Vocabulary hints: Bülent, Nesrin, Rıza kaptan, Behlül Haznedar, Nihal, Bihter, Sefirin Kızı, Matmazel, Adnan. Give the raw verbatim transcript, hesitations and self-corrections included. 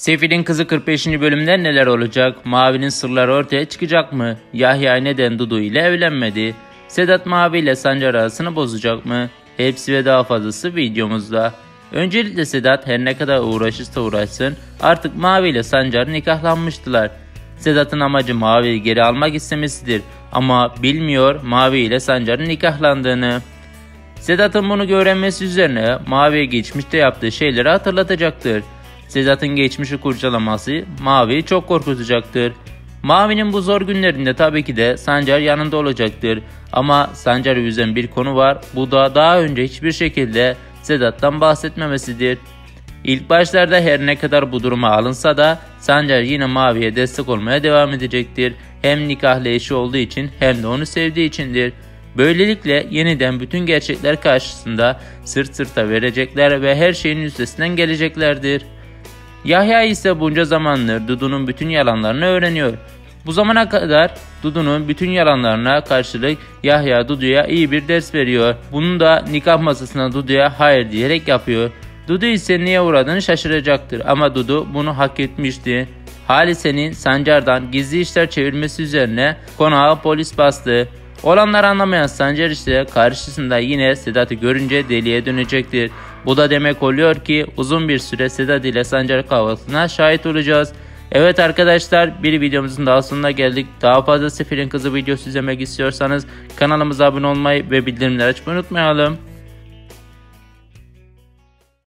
Sefirin Kızı kırk beşinci bölümde neler olacak? Mavi'nin sırları ortaya çıkacak mı? Yahya neden Dudu ile evlenmedi? Sedat Mavi ile Sancar arasını bozacak mı? Hepsi ve daha fazlası videomuzda. Öncelikle Sedat her ne kadar uğraşırsa uğraşsın artık Mavi ile Sancar nikahlanmıştılar. Sedat'ın amacı Mavi'yi geri almak istemesidir ama bilmiyor Mavi ile Sancar'ın nikahlandığını. Sedat'ın bunu öğrenmesi üzerine Mavi'ye geçmişte yaptığı şeyleri hatırlatacaktır. Sedat'ın geçmişi kurcalaması Mavi'yi çok korkutacaktır. Mavi'nin bu zor günlerinde tabii ki de Sancar yanında olacaktır. Ama Sancar'ı üzen bir konu var. Bu da daha önce hiçbir şekilde Sedat'tan bahsetmemesidir. İlk başlarda her ne kadar bu duruma alınsa da Sancar yine Mavi'ye destek olmaya devam edecektir. Hem nikahlı eşi olduğu için hem de onu sevdiği içindir. Böylelikle yeniden bütün gerçekler karşısında sırt sırta verecekler ve her şeyin üstesinden geleceklerdir. Yahya ise bunca zamandır Dudu'nun bütün yalanlarını öğreniyor. Bu zamana kadar Dudu'nun bütün yalanlarına karşılık Yahya Dudu'ya iyi bir ders veriyor. Bunu da nikah masasına Dudu'ya hayır diyerek yapıyor. Dudu ise niye uğradığını şaşıracaktır ama Dudu bunu hak etmişti. Halise'nin Sancar'dan gizli işler çevirmesi üzerine konağa polis bastı. Olanları anlamayan Sancar ise karşısında yine Sedat'ı görünce deliye dönecektir. Bu da demek oluyor ki uzun bir süre Sedat ile Sancar kavgasına şahit olacağız. Evet arkadaşlar, bir videomuzun daha sonuna geldik. Daha fazla Sefirin Kızı videosu izlemek istiyorsanız kanalımıza abone olmayı ve bildirimleri açmayı unutmayalım.